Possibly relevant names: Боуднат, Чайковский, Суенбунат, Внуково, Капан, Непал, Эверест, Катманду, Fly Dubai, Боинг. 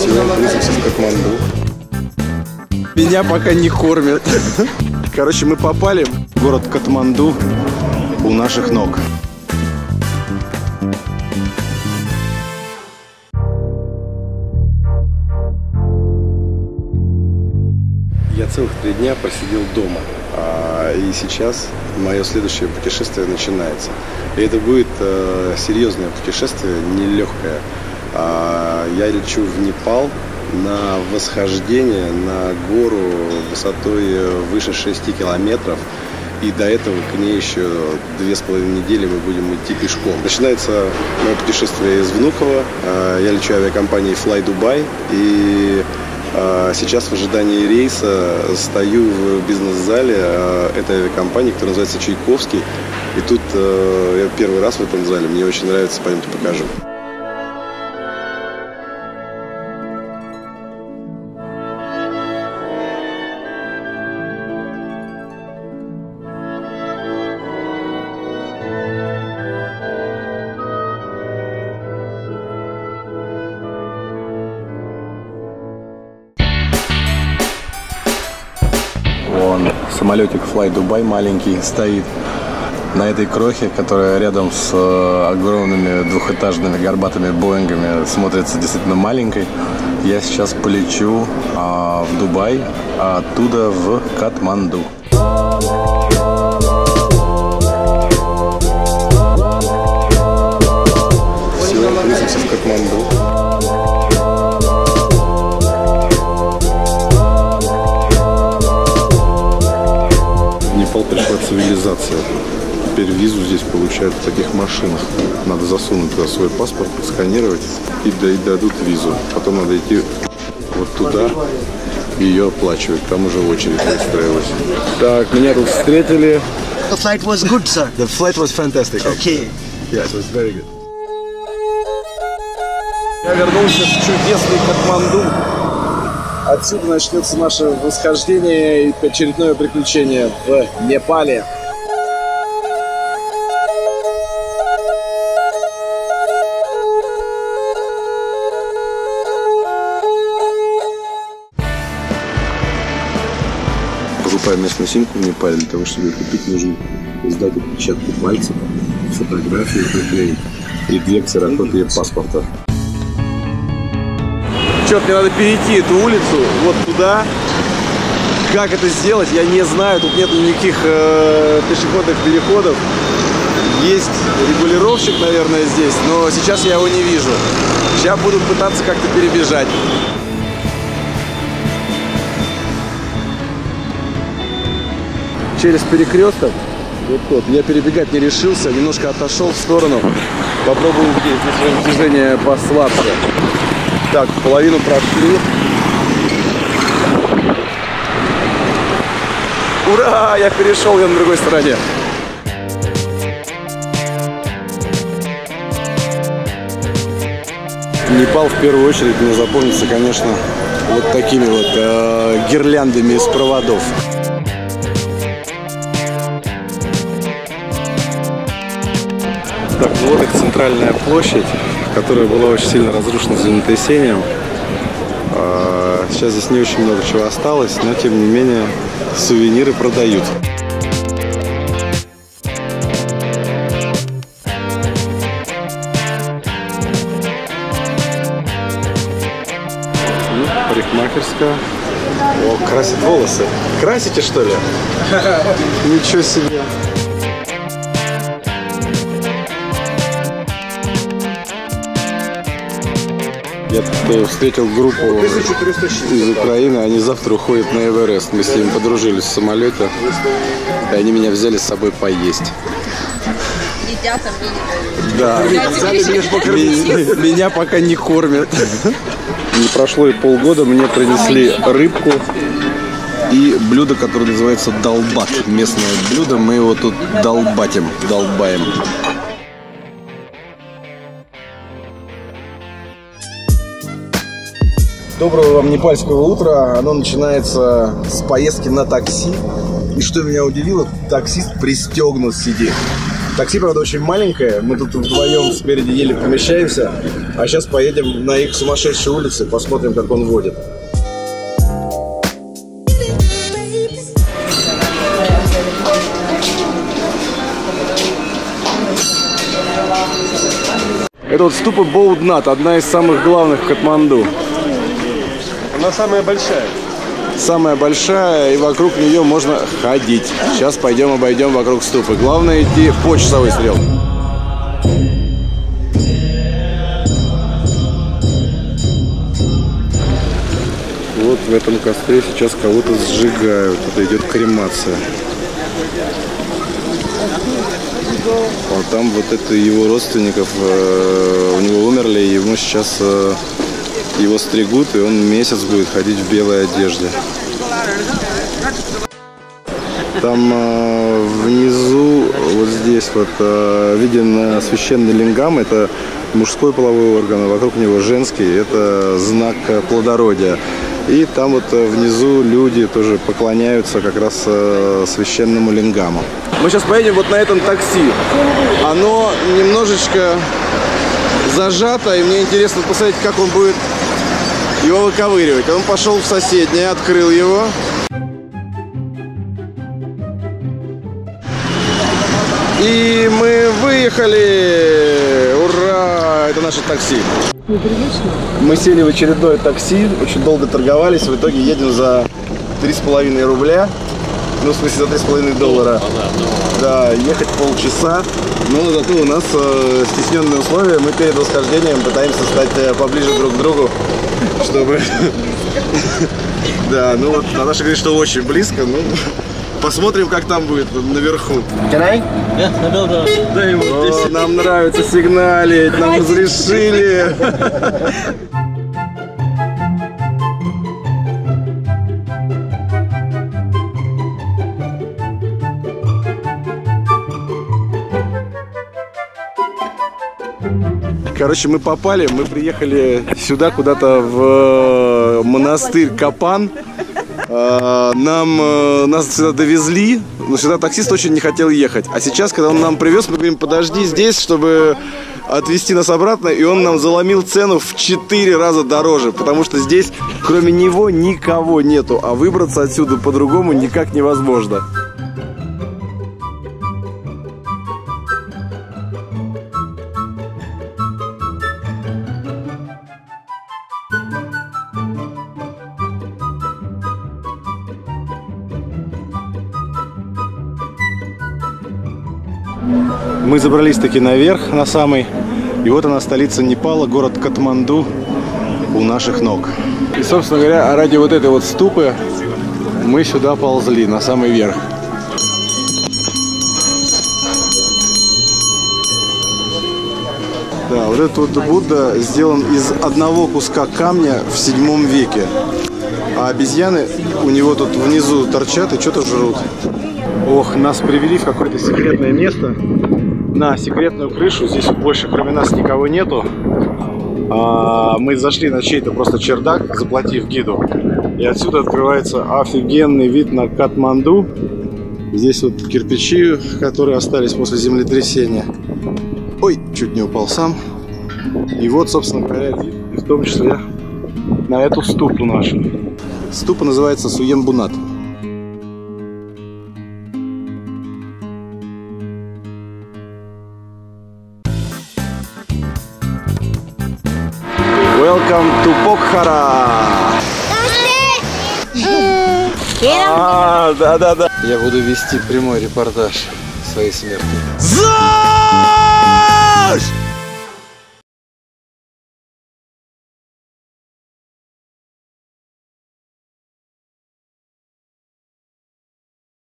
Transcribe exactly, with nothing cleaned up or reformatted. все инклюзивцы в Катманду. Меня пока не кормят. Короче, мы попали в город Катманду у наших ног. Я целых три дня просидел дома, и сейчас мое следующее путешествие начинается. И это будет серьезное путешествие, нелегкое. Я лечу в Непал на восхождение на гору высотой выше шести километров. И до этого к ней еще две с половиной недели мы будем идти пешком. Начинается мое путешествие из Внуково. Я лечу авиакомпанией Fly Dubai. И сейчас в ожидании рейса стою в бизнес-зале этой авиакомпании, которая называется Чайковский. И тут я первый раз в этом зале. Мне очень нравится, пойдемте покажу. Самолетик Fly Dubai маленький стоит на этой крохе, которая рядом с огромными двухэтажными горбатыми Боингами смотрится действительно маленькой. Я сейчас полечу а, в Дубай, а оттуда в Катманду. Все, высадимся в Катманду. Пришла цивилизация. Теперь визу здесь получают в таких машинах. Надо засунуть туда свой паспорт, сканировать и дадут визу. Потом надо идти вот туда, ее оплачивать. Там уже очередь выстроилась. Так, меня тут встретили. The flight was good, sir. The flight was fantastic. Okay. Yes, it was very good. Я вернулся в чудесный Катманду. Отсюда начнется наше восхождение и очередное приключение в Непале. Покупаю местную симку в Непале. Для того, чтобы ее купить, нужно сдать отпечатки пальцев, фотографии, приклеить и две ксерокопии паспорта. Черт, мне надо перейти эту улицу вот туда. Как это сделать, я не знаю. Тут нет никаких э, пешеходных переходов. Есть регулировщик, наверное, здесь, но сейчас я его не вижу. Сейчас буду пытаться как-то перебежать. Через перекресток, вот тот, я перебегать не решился, немножко отошел в сторону. Попробую здесь движение послабже. Так, половину прошли. Ура! Я перешел, я на другой стороне. Непал в первую очередь мне запомнится, конечно, вот такими вот э, гирляндами из проводов. Так, вот их центральная площадь, которая была очень сильно разрушена землетрясением. Сейчас здесь не очень много чего осталось, но тем не менее сувениры продают. Ну, парикмахерская. О, красит волосы. Красите, что ли? Ничего себе. Я тут встретил группу из Украины, они завтра уходят на Эверест. Мы с ними подружились в самолете, и они меня взяли с собой поесть. Да. Меня пока не кормят. Не прошло и полгода, мне принесли рыбку и блюдо, которое называется долбат. Местное блюдо, мы его тут долбатим, долбаем. Доброго вам непальского утра. Оно начинается с поездки на такси. И что меня удивило, таксист пристегнут сидит. Такси, правда, очень маленькое. Мы тут вдвоем спереди еле помещаемся. А сейчас поедем на их сумасшедшие улицы, посмотрим, как он водит. Это вот ступа Боуднат, одна из самых главных в Катманду. Она самая большая. Самая большая, и вокруг нее можно ходить. Сейчас пойдем обойдем вокруг ступы. Главное идти по часовой стрелке. Вот в этом костре сейчас кого-то сжигают. Это идет кремация. А там вот это его родственников, э, у него умерли, ему сейчас э, его стригут, и он месяц будет ходить в белой одежде. Там э, внизу, вот здесь вот, э, виден священный лингам, это мужской половой орган, а вокруг него женский, это знак плодородия. И там вот внизу люди тоже поклоняются как раз священному лингаму. Мы сейчас поедем вот на этом такси. Оно немножечко зажато, и мне интересно посмотреть, как он будет его выковыривать. Он пошел в соседнее, открыл его. И мы выехали! Ура! Это наше такси. Мы сели в очередное такси, очень долго торговались, в итоге едем за три с половиной рубля, ну, в смысле, за три с половиной доллара. Да, ехать полчаса, но зато у нас э, стесненные условия, мы перед восхождением пытаемся стать э, поближе друг к другу, чтобы... Да, ну вот, Наташа говорит, что очень близко, ну... Посмотрим, как там будет наверху. Can I? Yeah, no, no, no. Да, его вот здесь. Нам нравится сигналить, нам разрешили. Короче, мы попали, мы приехали сюда куда-то в монастырь Капан. Нам, нас сюда довезли, но сюда таксист очень не хотел ехать. А сейчас, когда он нам привез, мы говорим, подожди здесь, чтобы отвезти нас обратно. И он нам заломил цену в четыре раза дороже, потому что здесь, кроме него, никого нету. А выбраться отсюда по-другому никак невозможно. Мы забрались таки наверх, на самый. И вот она, столица Непала, город Катманду, у наших ног. И, собственно говоря, ради вот этой вот ступы мы сюда ползли, на самый верх. Да, вот этот вот Будда сделан из одного куска камня в седьмом веке. А обезьяны у него тут внизу торчат и что-то жрут. Ох, нас привели в какое-то секретное место, на секретную крышу. Здесь больше кроме нас никого нету. А, мы зашли на чей-то просто чердак, заплатив гиду. И отсюда открывается офигенный вид на Катманду. Здесь вот кирпичи, которые остались после землетрясения. Ой, чуть не упал сам. И вот, собственно говоря, вид, и в том числе на эту ступу нашу. Ступа называется Суенбунат. Да-да-да. Я буду вести прямой репортаж своей смерти.